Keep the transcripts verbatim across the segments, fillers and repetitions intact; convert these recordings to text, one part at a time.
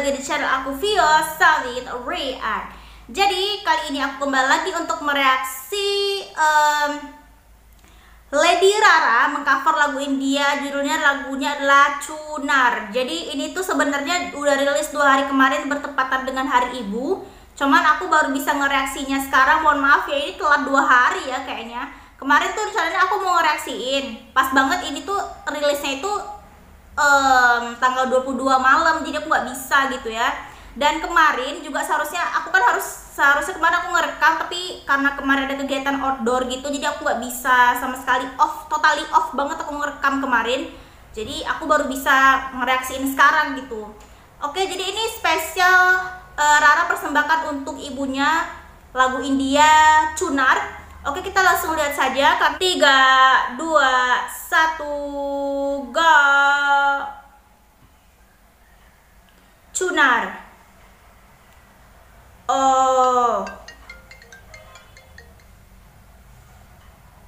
lagi di channel aku Vio Saveet Reacts. Jadi kali ini aku kembali lagi untuk mereaksi um, Lady Rara mengcover lagu India, judulnya lagunya adalah Chunar. Jadi ini tuh sebenarnya udah rilis dua hari kemarin bertepatan dengan Hari Ibu. Cuman aku baru bisa ngereaksinya sekarang, mohon maaf ya, ini telat dua hari ya kayaknya. Kemarin tuh rencananya aku mau ngereaksiin, pas banget ini tuh rilisnya itu um, tanggal dua puluh dua malam, jadi aku gak bisa gitu ya. Dan kemarin juga seharusnya, aku kan harus seharusnya kemarin aku ngerekam, tapi karena kemarin ada kegiatan outdoor gitu, jadi aku gak bisa sama sekali, off, totally off banget aku ngerekam kemarin. Jadi aku baru bisa ngereaksiin sekarang gitu. Oke, jadi ini spesial uh, Rara persembahkan untuk ibunya lagu India Chunar. Oke, kita langsung lihat saja. Tiga, dua, satu, go! Chunar. Oh.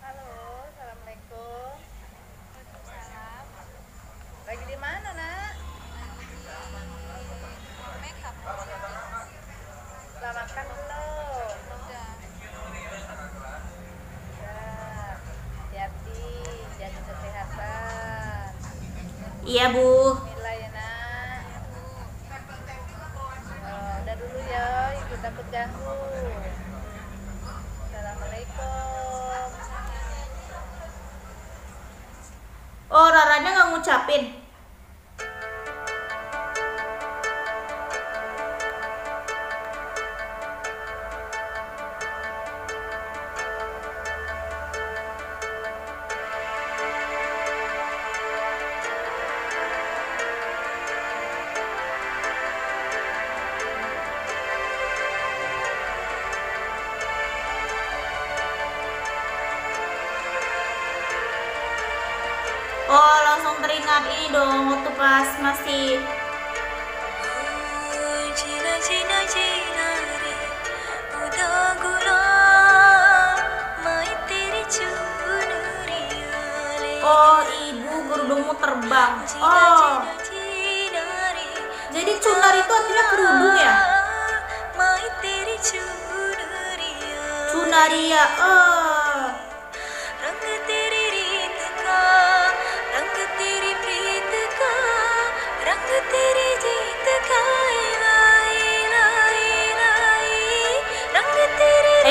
Halo, assalamualaikum. Waalaikumsalam. Lagi di mana, Nak? Makeup. Udah makan belum? Udah. Iya, Bu. Bismillah ya, Nak. Oh, udah dulu ya, ibu takut ganggu. Assalamualaikum. Oh, Raranya nggak ngucapin. Oh, langsung teringat ini dong waktu pas masih oh, ibu kerudungmu terbang. Oh, jadi Chunar itu artinya kerudung ya? Chunaria. Oh,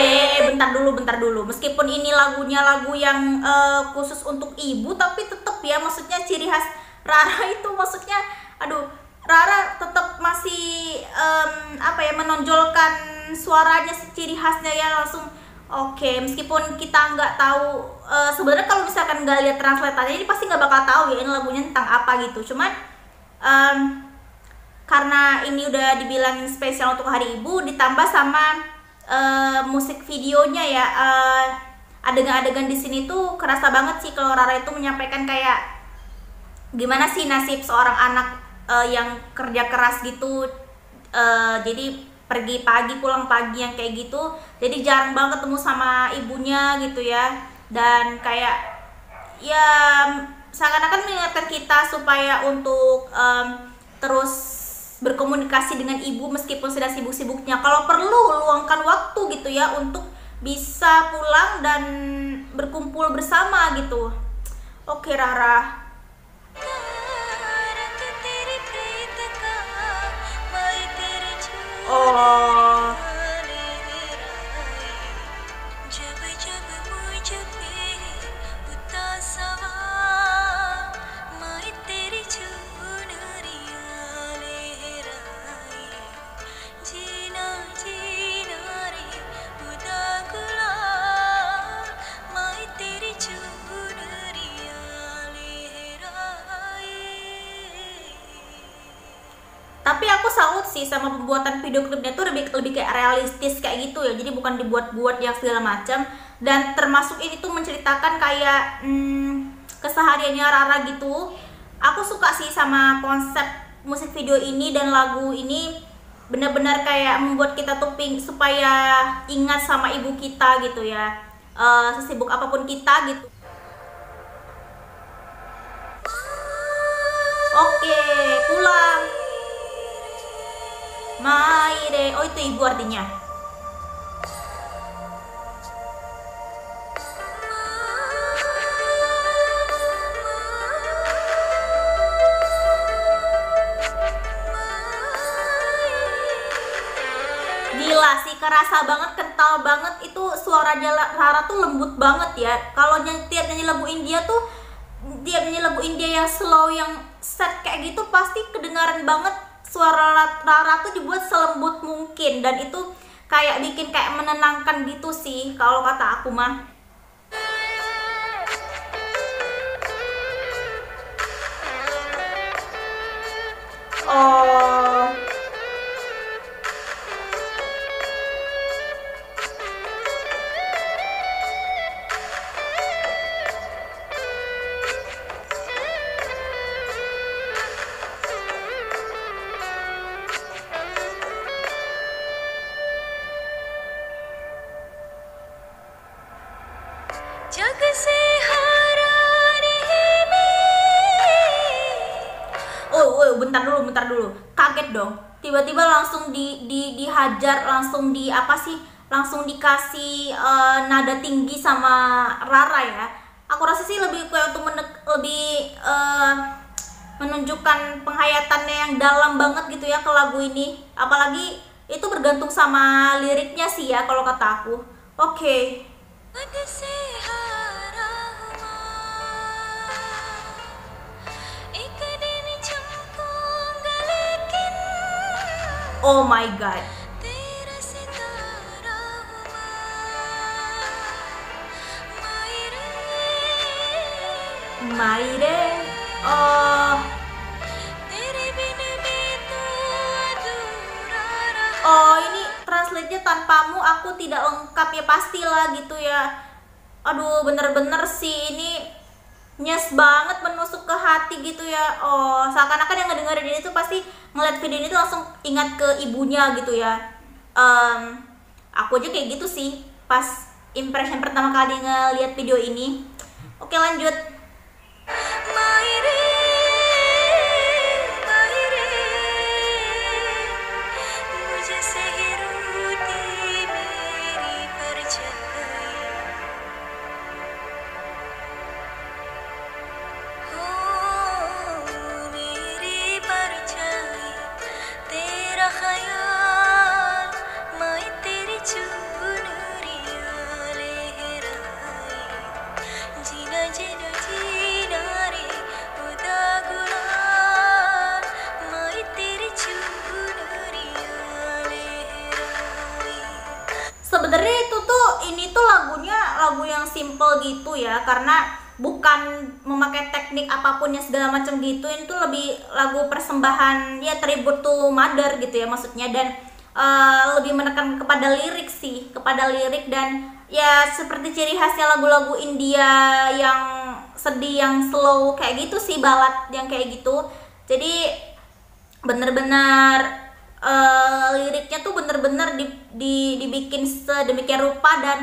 eh bentar dulu bentar dulu meskipun ini lagunya lagu yang uh, khusus untuk ibu, tapi tetap ya, maksudnya ciri khas Rara itu, maksudnya aduh, Rara tetap masih um, apa ya, menonjolkan suaranya, ciri khasnya ya langsung. Oke, meskipun kita nggak tahu uh, sebenarnya, kalau misalkan nggak lihat translatannya ini pasti nggak bakal tahu ya ini lagunya tentang apa gitu. Cuman um, karena ini udah dibilangin spesial untuk Hari Ibu, ditambah sama uh, musik videonya ya, adegan-adegan uh, di sini tuh kerasa banget sih kalau Rara itu menyampaikan kayak gimana sih nasib seorang anak uh, yang kerja keras gitu. Uh, jadi pergi pagi pulang pagi yang kayak gitu, jadi jarang banget ketemu sama ibunya gitu ya. Dan kayak ya seakan-akan mengingatkan kita supaya untuk um, terus berkomunikasi dengan ibu meskipun sedang sibuk-sibuknya, kalau perlu luangkan waktu gitu ya untuk bisa pulang dan berkumpul bersama gitu. Oke, Rara. Oh. Tapi aku salut sih sama pembuatan video klipnya tuh, lebih lebih kayak realistis kayak gitu ya, jadi bukan dibuat-buat yang segala macam. Dan termasuk ini tuh menceritakan kayak hmm, kesehariannya Rara gitu. Aku suka sih sama konsep musik video ini dan lagu ini, benar-benar kayak membuat kita tuh ping supaya ingat sama ibu kita gitu ya, uh, sesibuk apapun kita gitu. Oke, pulang. Maire. Oh, itu ibu artinya. Gila sih, kerasa banget, kental banget. Itu suaranya Rara tuh lembut banget ya. Kalau tiap nyanyi lagu India tuh, tiap nyanyi lagu India yang slow, yang set kayak gitu, pasti kedengaran banget. Suara Rara tuh dibuat selembut mungkin, dan itu kayak bikin kayak menenangkan gitu sih kalau kata aku mah. Oh. Bentar dulu, bentar dulu. Kaget dong. Tiba-tiba langsung di, di dihajar, langsung di apa sih? Langsung dikasih uh, nada tinggi sama Rara ya. Aku rasa sih lebih kayak untuk menek, lebih uh, menunjukkan penghayatannya yang dalam banget gitu ya ke lagu ini. Apalagi itu bergantung sama liriknya sih ya kalau kata aku. Oke. Okay. Oh my god. Maire. Oh. Oh, ini translate-nya tanpamu aku tidak lengkap ya, pastilah gitu ya. Aduh, bener-bener sih ini nyes banget, menusuk ke hati gitu ya. Oh, seakan-akan yang ngedengerin ini tuh pasti ngeliat video ini tuh langsung ingat ke ibunya gitu ya. Um, aku aja kayak gitu sih pas impression pertama kali ngeliat video ini. Oke, lanjut. Maire, maire, mujhe sahi ruti meri parchakai. Sebenarnya itu tuh, ini tuh lagunya lagu yang simple gitu ya, karena bukan memakai teknik apapun yang segala macam gitu. Ini tuh lebih lagu persembahan ya, tribute to mother gitu ya maksudnya, dan uh, lebih menekan kepada lirik sih, kepada lirik. Dan ya seperti ciri khasnya lagu-lagu India yang sedih, yang slow kayak gitu sih, balad yang kayak gitu. Jadi bener-bener uh, liriknya tuh bener-bener di, di, dibikin sedemikian rupa, dan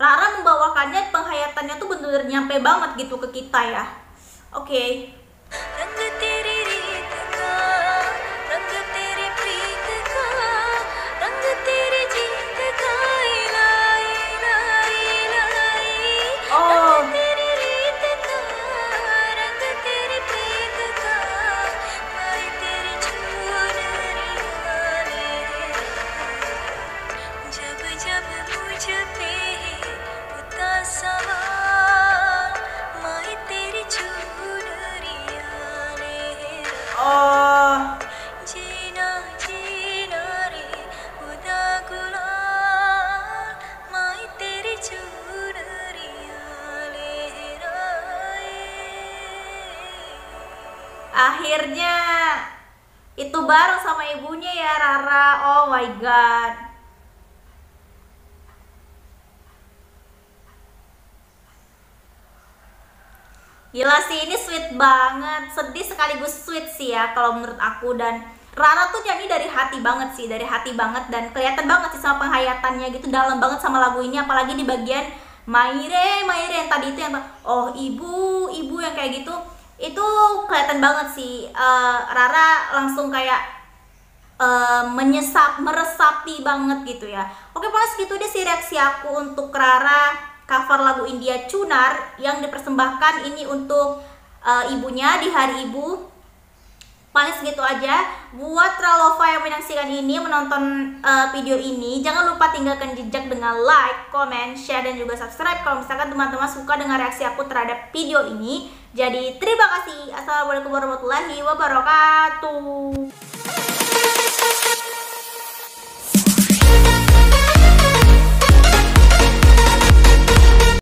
Rara membawakannya, penghayatannya tuh bener-bener nyampe banget gitu ke kita ya. Oke. Okay. Akhirnya itu bareng sama ibunya ya Rara. Oh my god. Gila sih, ini sweet banget, sedih sekaligus sweet sih ya kalau menurut aku. Dan Rara tuh nyanyi dari hati banget sih, dari hati banget, dan kelihatan banget sih sama penghayatannya gitu, dalam banget sama lagu ini. Apalagi di bagian Maire, Maire yang tadi itu, yang oh ibu, ibu yang kayak gitu, itu kelihatan banget sih uh, Rara langsung kayak uh, menyesap, meresapi banget gitu ya. Oke, pokoknya segitu deh sih reaksi aku untuk Rara cover lagu India Chunar yang dipersembahkan ini untuk uh, ibunya di hari ibu. Paling segitu aja. Buat Ralova yang menyaksikan ini, menonton uh, video ini, jangan lupa tinggalkan jejak dengan like, comment, share, dan juga subscribe kalau misalkan teman-teman suka dengan reaksi aku terhadap video ini. Jadi terima kasih. Assalamualaikum warahmatullahi wabarakatuh.